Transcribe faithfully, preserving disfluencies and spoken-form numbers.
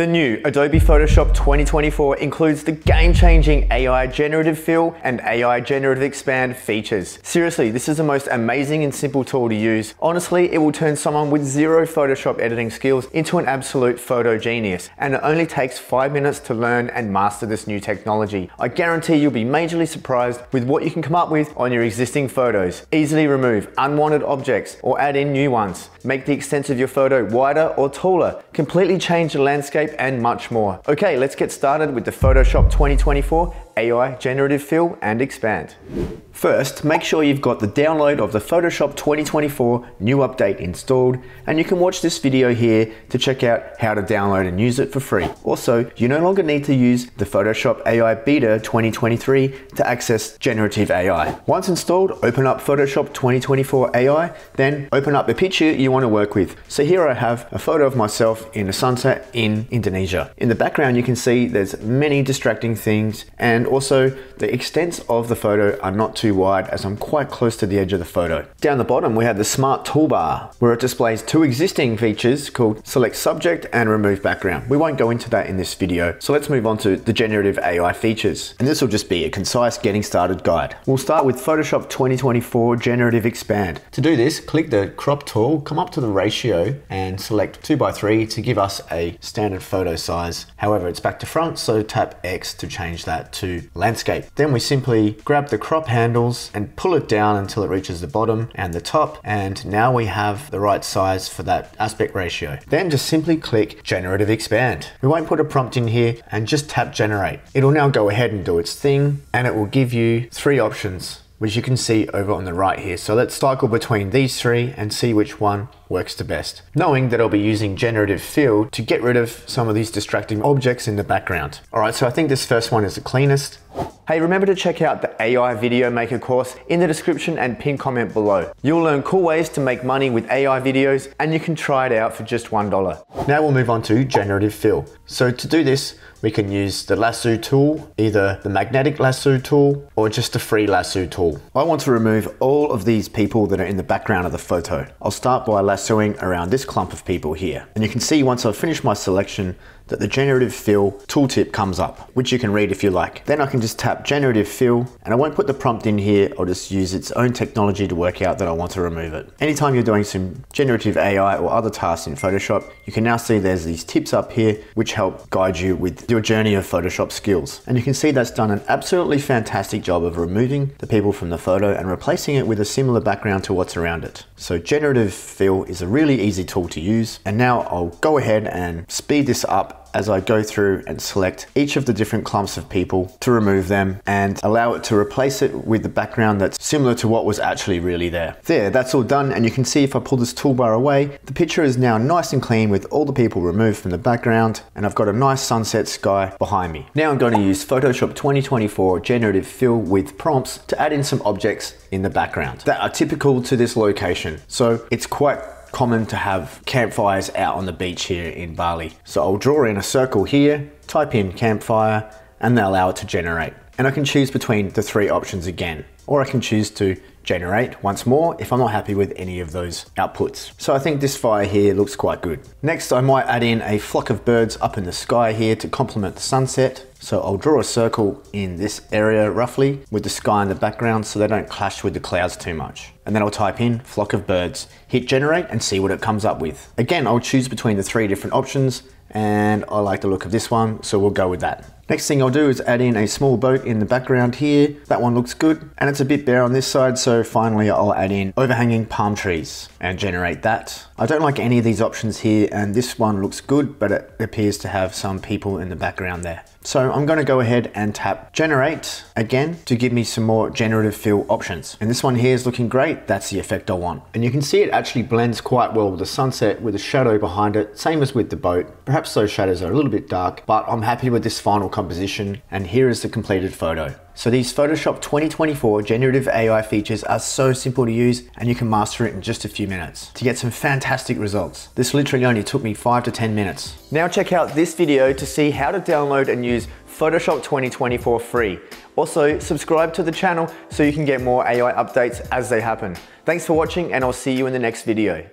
The new Adobe Photoshop twenty twenty-four includes the game-changing A I Generative Fill and A I Generative Expand features. Seriously, this is the most amazing and simple tool to use. Honestly, it will turn someone with zero Photoshop editing skills into an absolute photo genius, and it only takes five minutes to learn and master this new technology. I guarantee you'll be majorly surprised with what you can come up with on your existing photos. Easily remove unwanted objects or add in new ones. Make the extent of your photo wider or taller. Completely change the landscape and much more. Okay, let's get started with the Photoshop twenty twenty-four A I Generative Fill and Expand. First, make sure you've got the download of the Photoshop twenty twenty-four new update installed, and you can watch this video here to check out how to download and use it for free. Also, you no longer need to use the Photoshop A I Beta twenty twenty-three to access generative A I. Once installed, open up Photoshop twenty twenty-four A I, then open up the picture you want to work with. So here I have a photo of myself in a sunset in Indonesia. In the background, you can see there's many distracting things, and also the extents of the photo are not too wide as I'm quite close to the edge of the photo. Down the bottom, we have the Smart Toolbar, where it displays two existing features called Select Subject and Remove Background. We won't go into that in this video, so let's move on to the generative A I features. And this will just be a concise getting started guide. We'll start with Photoshop twenty twenty-four Generative Expand. To do this, click the Crop tool, come up to the ratio, and select two by three to give us a standard photo size. However, it's back to front, so tap X to change that to landscape. Then we simply grab the crop handle handles and pull it down until it reaches the bottom and the top, and now we have the right size for that aspect ratio. Then just simply click Generative Expand. We won't put a prompt in here, and just tap Generate. It'll now go ahead and do its thing, and it will give you three options, which you can see over on the right here. So let's cycle between these three and see which one works the best. Knowing that I'll be using generative fill to get rid of some of these distracting objects in the background. All right, so I think this first one is the cleanest. Hey, remember to check out the A I Video Maker course in the description and pinned comment below. You'll learn cool ways to make money with A I videos, and you can try it out for just one dollar. Now we'll move on to generative fill. So to do this, we can use the lasso tool, either the magnetic lasso tool or just the free lasso tool. I want to remove all of these people that are in the background of the photo. I'll start by lassoing around this clump of people here. And you can see once I've finished my selection that the generative fill tooltip comes up, which you can read if you like. Then I can just tap generative fill, and I won't put the prompt in here. I'll just use its own technology to work out that I want to remove it. Anytime you're doing some generative A I or other tasks in Photoshop, you can now see there's these tips up here, which help guide you with your journey of Photoshop skills. And you can see that's done an absolutely fantastic job of removing the people from the photo and replacing it with a similar background to what's around it. So generative fill is a really easy tool to use. And now I'll go ahead and speed this up as I go through and select each of the different clumps of people to remove them and allow it to replace it with the background that's similar to what was actually really there. There, that's all done, and you can see if I pull this toolbar away, the picture is now nice and clean with all the people removed from the background, and I've got a nice sunset sky behind me. Now I'm going to use Photoshop twenty twenty-four Generative Fill with prompts to add in some objects in the background that are typical to this location. So it's quite common to have campfires out on the beach here in Bali. So I'll draw in a circle here, type in campfire, and then allow it to generate. And I can choose between the three options again, or I can choose to generate once more if I'm not happy with any of those outputs. So I think this fire here looks quite good. Next, I might add in a flock of birds up in the sky here to complement the sunset. So I'll draw a circle in this area roughly with the sky in the background so they don't clash with the clouds too much. And then I'll type in flock of birds, hit generate, and see what it comes up with. Again, I'll choose between the three different options, and I like the look of this one, so we'll go with that. Next thing I'll do is add in a small boat in the background here. That one looks good, and it's a bit bare on this side, so finally I'll add in overhanging palm trees and generate that. I don't like any of these options here, and this one looks good, but it appears to have some people in the background there. So I'm gonna go ahead and tap generate again to give me some more generative fill options. And this one here is looking great. That's the effect I want. And you can see it actually blends quite well with the sunset with a shadow behind it, same as with the boat. Perhaps those shadows are a little bit dark, but I'm happy with this final composition. And here is the completed photo. So these Photoshop twenty twenty-four generative A I features are so simple to use, and you can master it in just a few minutes to get some fantastic results. This literally only took me five to ten minutes. Now check out this video to see how to download and use Photoshop twenty twenty-four free. Also, subscribe to the channel so you can get more A I updates as they happen. Thanks for watching, and I'll see you in the next video.